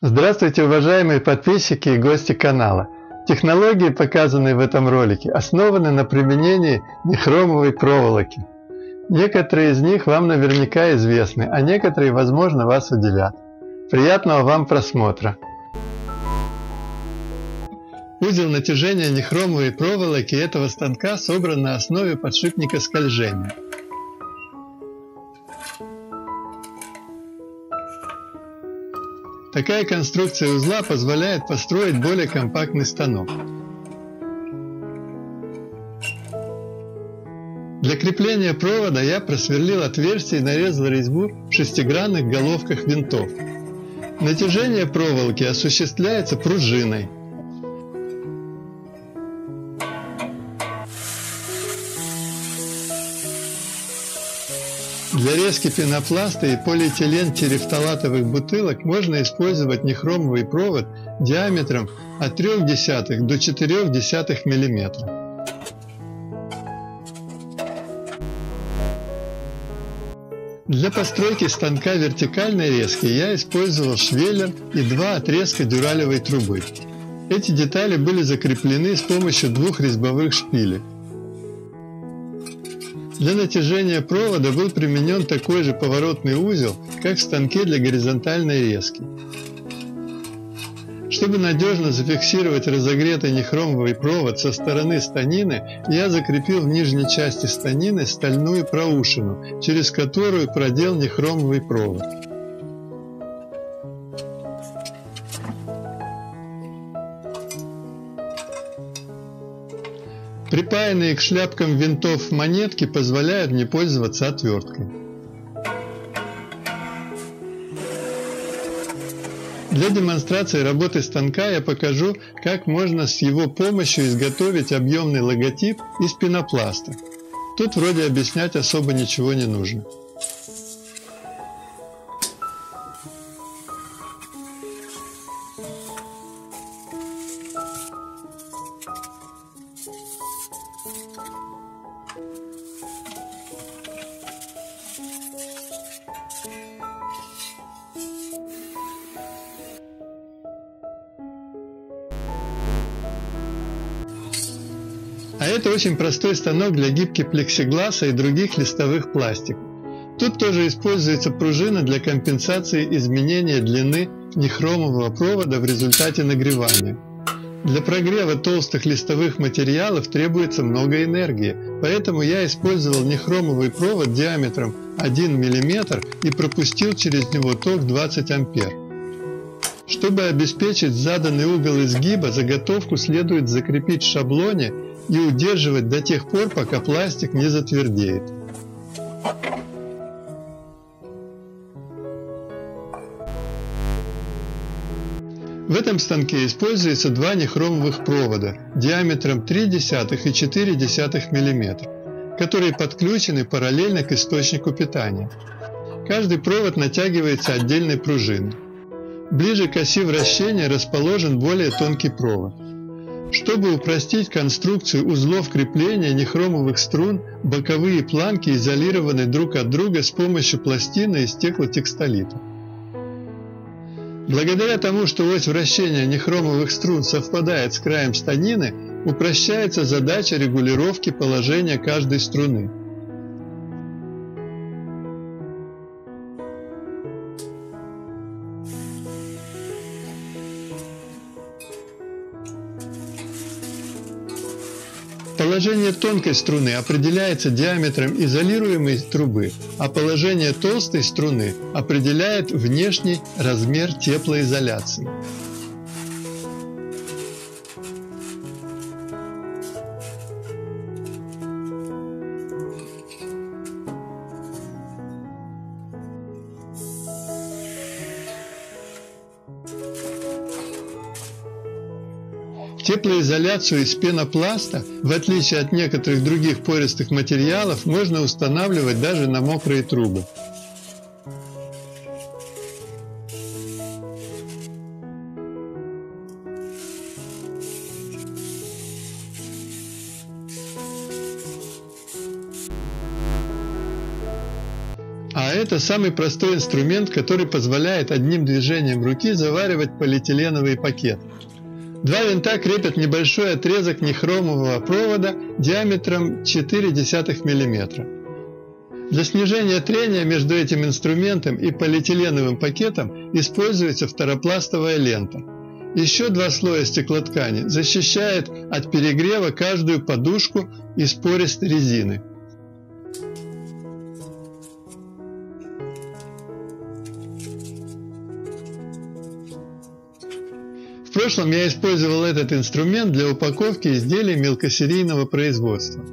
Здравствуйте, уважаемые подписчики и гости канала! Технологии, показанные в этом ролике, основаны на применении нихромовой проволоки. Некоторые из них вам наверняка известны, а некоторые, возможно, вас удивят. Приятного вам просмотра! Узел натяжения нихромовой проволоки этого станка собран на основе подшипника скольжения. Такая конструкция узла позволяет построить более компактный станок. Для крепления провода я просверлил отверстие и нарезал резьбу в шестигранных головках винтов. Натяжение проволоки осуществляется пружиной. Для резки пенопласта и полиэтилен-терефталатовых бутылок можно использовать нехромовый провод диаметром от 0,3 до 0,4 мм. Для постройки станка вертикальной резки я использовал швеллер и два отрезка дюралевой трубы. Эти детали были закреплены с помощью двух резьбовых шпилей. Для натяжения провода был применен такой же поворотный узел, как в станке для горизонтальной резки. Чтобы надежно зафиксировать разогретый нехромовый провод со стороны станины, я закрепил в нижней части станины стальную проушину, через которую продел нехромовый провод. Припаянные к шляпкам винтов монетки позволяют мне пользоваться отверткой. Для демонстрации работы станка я покажу, как можно с его помощью изготовить объемный логотип из пенопласта. Тут вроде объяснять особо ничего не нужно. А это очень простой станок для гибки плексигласа и других листовых пластиков. Тут тоже используется пружина для компенсации изменения длины нехромового провода в результате нагревания. Для прогрева толстых листовых материалов требуется много энергии, поэтому я использовал нехромовый провод диаметром 1 мм и пропустил через него ток 20 ампер. Чтобы обеспечить заданный угол изгиба, заготовку следует закрепить в шаблоне и удерживать до тех пор, пока пластик не затвердеет. В этом станке используется два нехромовых провода диаметром 0,3 и 0,4 мм, которые подключены параллельно к источнику питания. Каждый провод натягивается отдельной пружиной. Ближе к оси вращения расположен более тонкий провод. Чтобы упростить конструкцию узлов крепления нехромовых струн, боковые планки изолированы друг от друга с помощью пластины из стеклотекстолита. Благодаря тому, что ось вращения нехромовых струн совпадает с краем станины, упрощается задача регулировки положения каждой струны. Положение тонкой струны определяется диаметром изолируемой трубы, а положение толстой струны определяет внешний размер теплоизоляции. Теплоизоляцию из пенопласта, в отличие от некоторых других пористых материалов, можно устанавливать даже на мокрые трубы. А это самый простой инструмент, который позволяет одним движением руки заваривать полиэтиленовый пакет. Два винта крепят небольшой отрезок нехромового провода диаметром 0,4 мм. Для снижения трения между этим инструментом и полиэтиленовым пакетом используется фторопластовая лента. Еще два слоя стеклоткани защищает от перегрева каждую подушку из пористой резины. В прошлом я использовал этот инструмент для упаковки изделий мелкосерийного производства.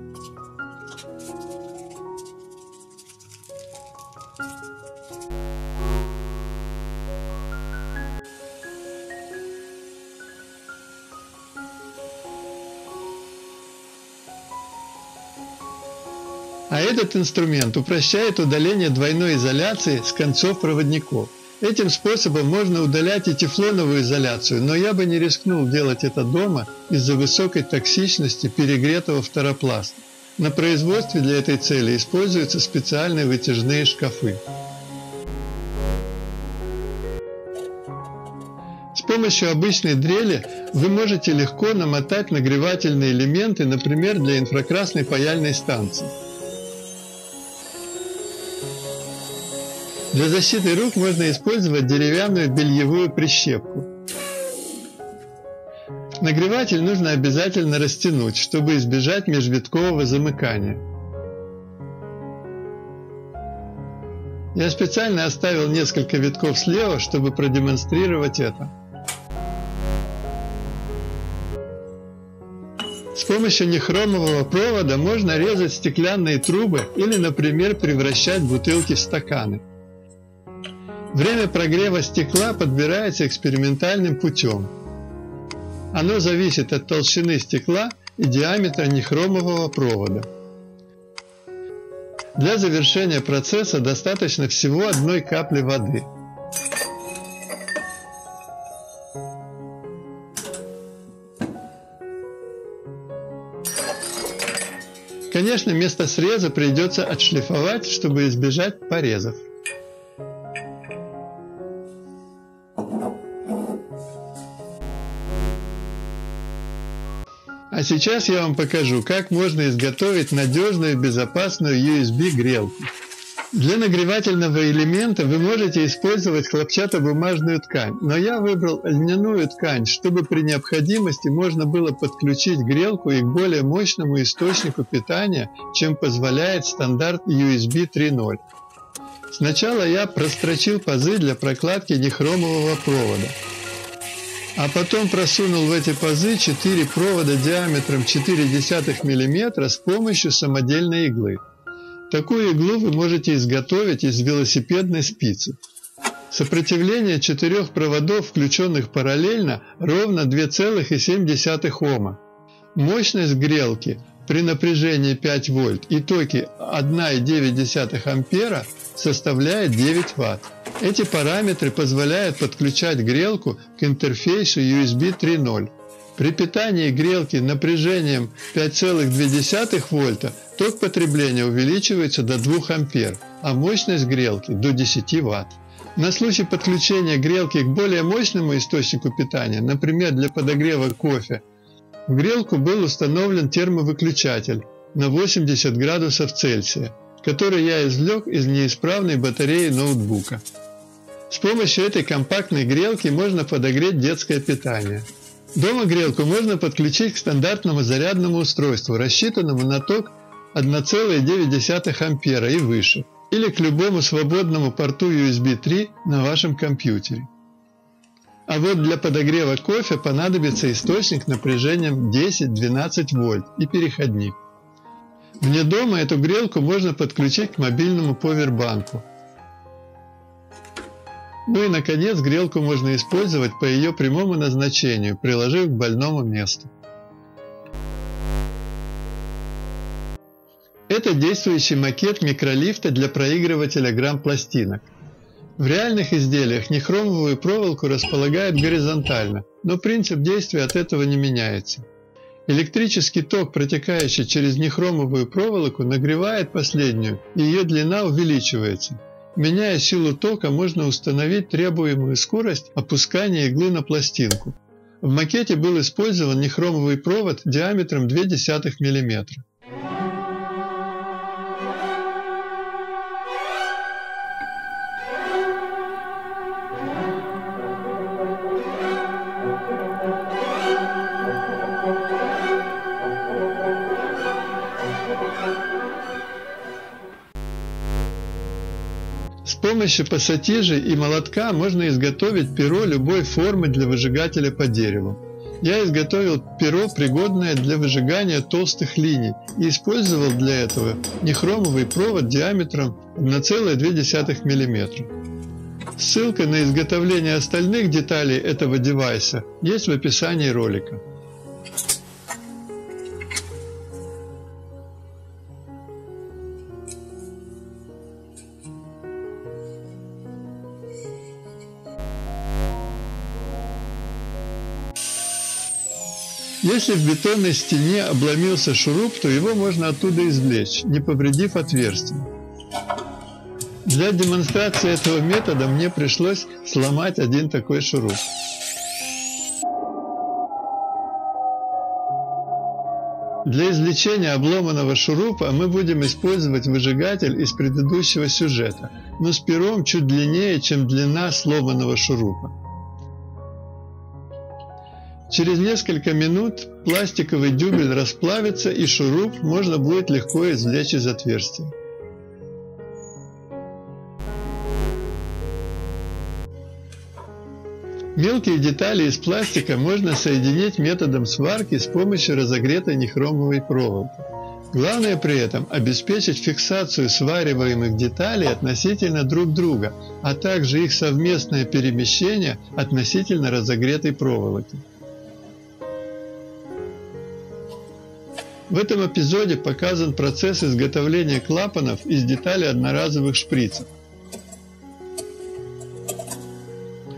А этот инструмент упрощает удаление двойной изоляции с концов проводников. Этим способом можно удалять и тефлоновую изоляцию, но я бы не рискнул делать это дома из-за высокой токсичности перегретого фторопласта. На производстве для этой цели используются специальные вытяжные шкафы. С помощью обычной дрели вы можете легко намотать нагревательные элементы, например, для инфракрасной паяльной станции. Для защиты рук можно использовать деревянную бельевую прищепку. Нагреватель нужно обязательно растянуть, чтобы избежать межвиткового замыкания. Я специально оставил несколько витков слева, чтобы продемонстрировать это. С помощью нехромового провода можно резать стеклянные трубы или, например, превращать бутылки в стаканы. Время прогрева стекла подбирается экспериментальным путем. Оно зависит от толщины стекла и диаметра нехромового провода. Для завершения процесса достаточно всего одной капли воды. Конечно, место среза придется отшлифовать, чтобы избежать порезов. А сейчас я вам покажу, как можно изготовить надежную и безопасную USB-грелку. Для нагревательного элемента вы можете использовать хлопчатобумажную ткань, но я выбрал льняную ткань, чтобы при необходимости можно было подключить грелку и к более мощному источнику питания, чем позволяет стандарт USB 3.0. Сначала я прострочил пазы для прокладки нехромового провода. А потом просунул в эти пазы 4 провода диаметром 0,4 мм с помощью самодельной иглы. Такую иглу вы можете изготовить из велосипедной спицы. Сопротивление 4 проводов, включенных параллельно, ровно 2,7 Ом. Мощность грелки при напряжении 5 вольт и токе 1,9 ампера составляет 9 Вт. Эти параметры позволяют подключать грелку к интерфейсу USB 3.0. При питании грелки напряжением 5,2 вольта ток потребления увеличивается до 2 ампер, а мощность грелки до 10 Вт. На случай подключения грелки к более мощному источнику питания, например, для подогрева кофе, в грелку был установлен термовыключатель на 80 градусов Цельсия, который я извлек из неисправной батареи ноутбука. С помощью этой компактной грелки можно подогреть детское питание. Дома грелку можно подключить к стандартному зарядному устройству, рассчитанному на ток 1,9 ампера и выше, или к любому свободному порту USB 3 на вашем компьютере. А вот для подогрева кофе понадобится источник напряжением 10-12 вольт и переходник. Вне дома эту грелку можно подключить к мобильному повербанку. Ну и наконец грелку можно использовать по ее прямому назначению, приложив к больному месту. Это действующий макет микролифта для проигрывателя грампластинок. В реальных изделиях нехромовую проволоку располагают горизонтально, но принцип действия от этого не меняется. Электрический ток, протекающий через нехромовую проволоку, нагревает последнюю, и ее длина увеличивается. Меняя силу тока, можно установить требуемую скорость опускания иглы на пластинку. В макете был использован нихромовый провод диаметром 0,2 мм. С помощью пассатижи и молотка можно изготовить перо любой формы для выжигателя по дереву. Я изготовил перо, пригодное для выжигания толстых линий, и использовал для этого нихромовый провод диаметром 1,2 мм. Ссылка на изготовление остальных деталей этого девайса есть в описании ролика. Если в бетонной стене обломился шуруп, то его можно оттуда извлечь, не повредив отверстие. Для демонстрации этого метода мне пришлось сломать один такой шуруп. Для извлечения обломанного шурупа мы будем использовать выжигатель из предыдущего сюжета, но с пером чуть длиннее, чем длина сломанного шурупа. Через несколько минут пластиковый дюбель расплавится, и шуруп можно будет легко извлечь из отверстия. Мелкие детали из пластика можно соединить методом сварки с помощью разогретой нихромовой проволоки. Главное при этом обеспечить фиксацию свариваемых деталей относительно друг друга, а также их совместное перемещение относительно разогретой проволоки. В этом эпизоде показан процесс изготовления клапанов из деталей одноразовых шприцев.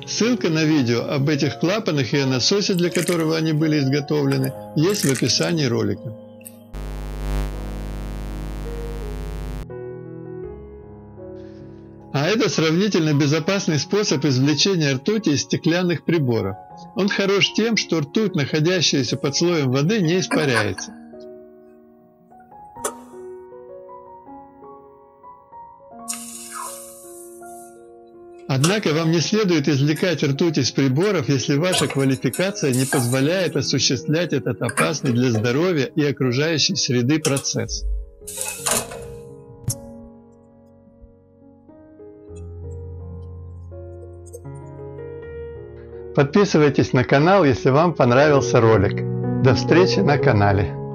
Ссылка на видео об этих клапанах и о насосе, для которого они были изготовлены, есть в описании ролика. А это сравнительно безопасный способ извлечения ртути из стеклянных приборов. Он хорош тем, что ртуть, находящаяся под слоем воды, не испаряется. Однако вам не следует извлекать ртуть из приборов, если ваша квалификация не позволяет осуществлять этот опасный для здоровья и окружающей среды процесс. Подписывайтесь на канал, если вам понравился ролик. До встречи на канале!